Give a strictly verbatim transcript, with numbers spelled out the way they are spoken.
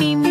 mi mi.